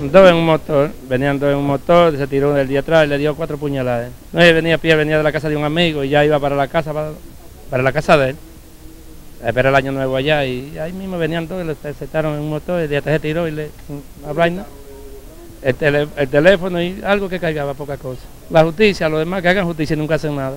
Dos en un motor, venían dos en un motor, se tiró uno del día atrás y le dio 4 puñaladas. No, él venía a pie, venía de la casa de un amigo y ya iba para la casa, para la casa de él. Esperé el año nuevo allá y ahí mismo venían todos y lo sentaron en un motor y de atrás se tiró y le una vaina. El teléfono y algo que cargaba, poca cosa. La justicia, los demás que hagan justicia nunca hacen nada.